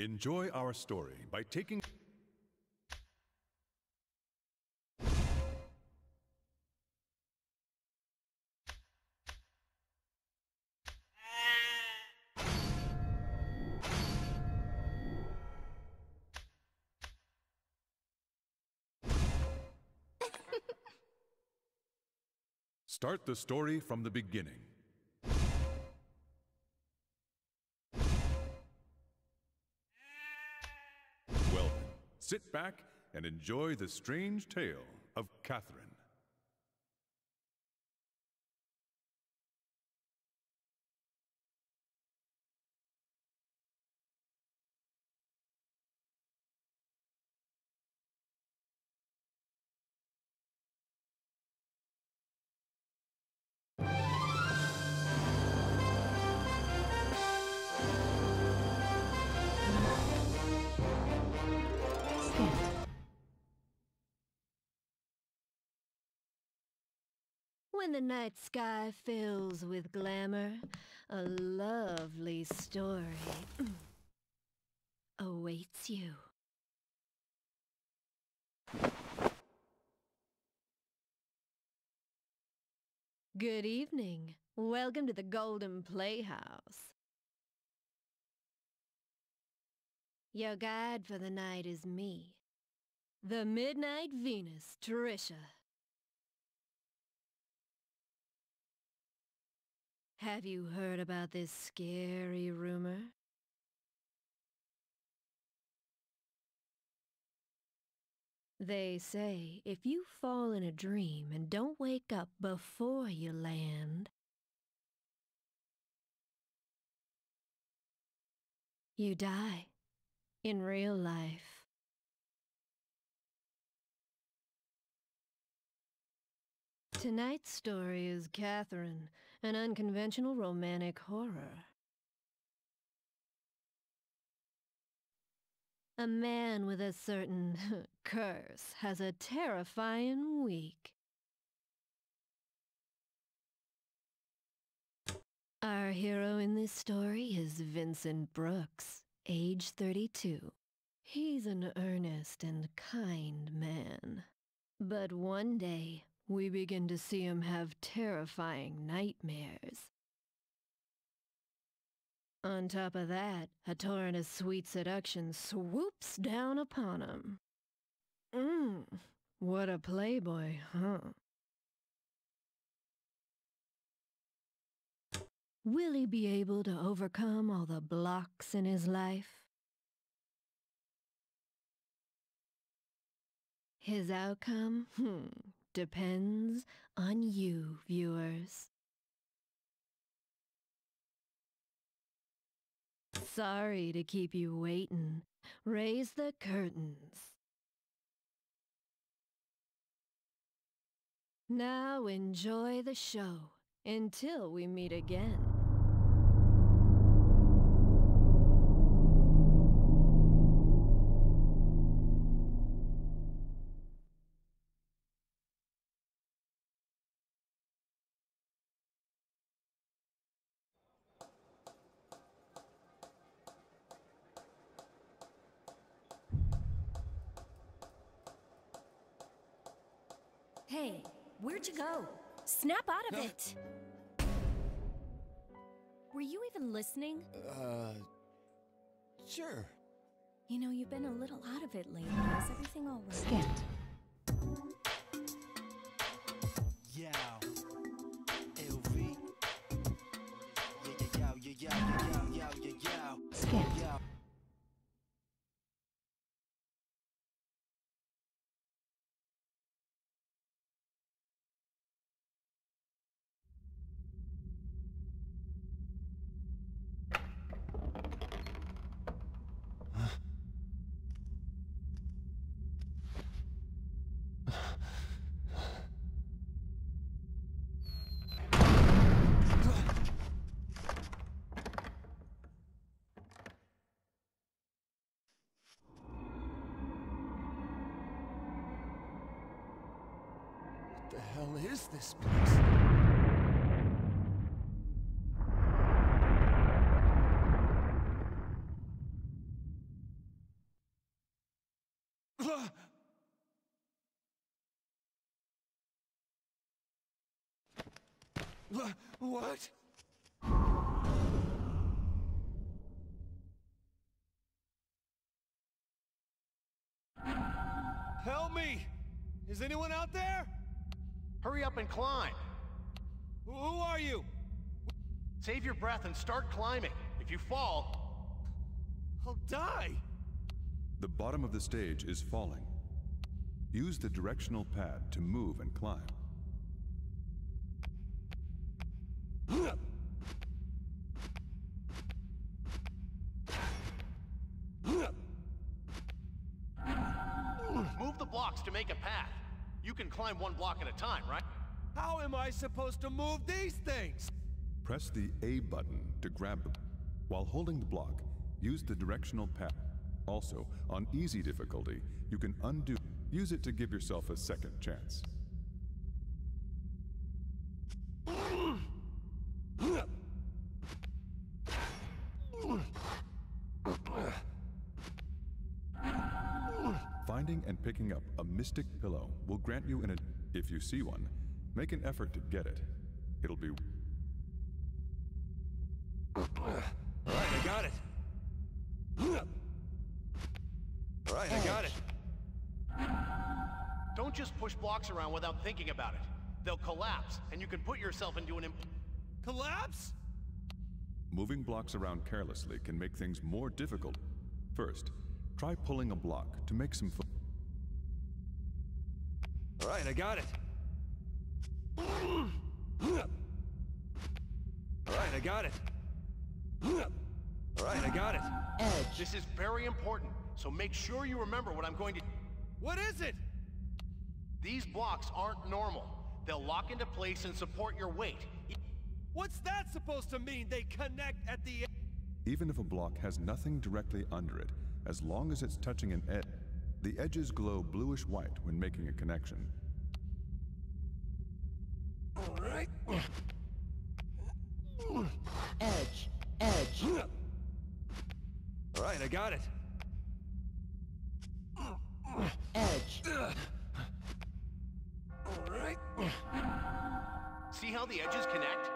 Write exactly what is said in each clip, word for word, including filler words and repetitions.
Enjoy our story by taking... Start the story from the beginning. Well, sit back and enjoy the strange tale of Catherine. When the night sky fills with glamour, a lovely story awaits you. Good evening. Welcome to the Golden Playhouse. Your guide for the night is me, the Midnight Venus, Trisha. Have you heard about this scary rumor? They say if you fall in a dream and don't wake up before you land, you die in real life. Tonight's story is Catherine, an unconventional romantic horror. A man with a certain curse has a terrifying week. Our hero in this story is Vincent Brooks, age thirty-two. He's an earnest and kind man, but one day, we begin to see him have terrifying nightmares. On top of that, a torrent of sweet seduction swoops down upon him. Mmm, what a playboy, huh? Will he be able to overcome all the blocks in his life? His outcome? Hmm. Depends on you, viewers. Sorry to keep you waiting. Raise the curtains. Now enjoy the show until we meet again. Hey, where'd you go? Snap out of it! Were you even listening? Uh, sure. You know, you've been a little out of it lately. Is everything all right? Skipped. Yeah. L V. Yeah, yeah, yeah, yeah, yeah, yeah, yeah, yeah, yeah. What the hell is this place? What? Help me! Is anyone out there? Hurry up and climb. Who are you? Save your breath and start climbing. If you fall, I'll die. The bottom of the stage is falling. Use the directional pad to move and climb. Move the blocks to make a path. You can climb one block at a time, right? How am I supposed to move these things? Press the A button to grab them. While holding the block, use the directional pad. Also, on easy difficulty, you can undo. Use it to give yourself a second chance. Finding and picking up a mystic pillow will grant you an ad. If you see one, make an effort to get it. It'll be. Alright, I got it. Alright, I got it. Don't just push blocks around without thinking about it. They'll collapse, and you can put yourself into an imp- Collapse? Moving blocks around carelessly can make things more difficult. First, try pulling a block to make some fun. Alright, I got it. Alright, I got it. Alright, I got it. Edge. This is very important, so make sure you remember what I'm going to... What is it? These blocks aren't normal. They'll lock into place and support your weight. What's that supposed to mean? They connect at the... Even if a block has nothing directly under it, as long as it's touching an edge, the edges glow bluish-white when making a connection. Alright. Edge. Edge. Alright, I got it. Edge. Alright. See how the edges connect?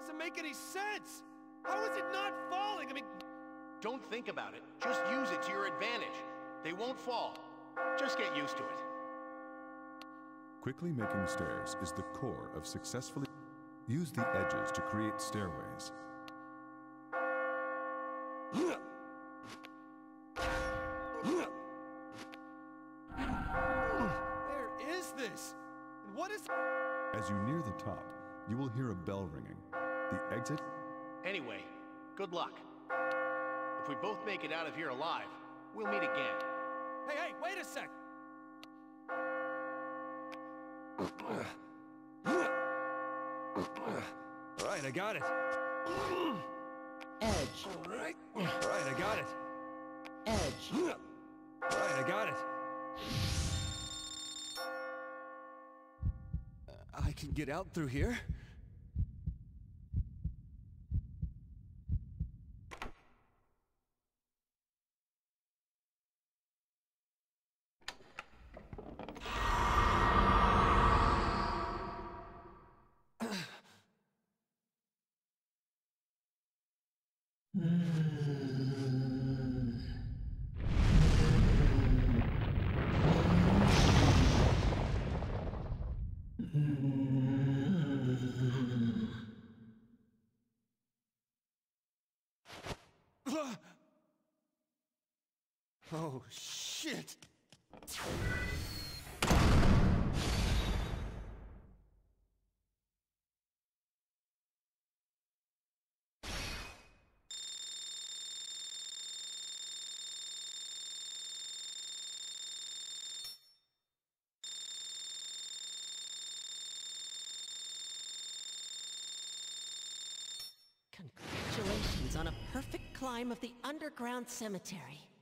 Doesn't make any sense! How is it not falling? I mean... Don't think about it. Just use it to your advantage. They won't fall. Just get used to it. Quickly making stairs is the core of successfully... Use the edges to create stairways. Where is this? And what is... As you near the top, you will hear a bell ringing. The exit... Anyway, good luck. If we both make it out of here alive, we'll meet again. Hey, hey, wait a sec! Alright, I got it. Edge. Alright, right, I got it. Edge. Alright, I got it. Uh, I can get out through here. Oh, shit! Congratulations on a perfect climb of the underground cemetery.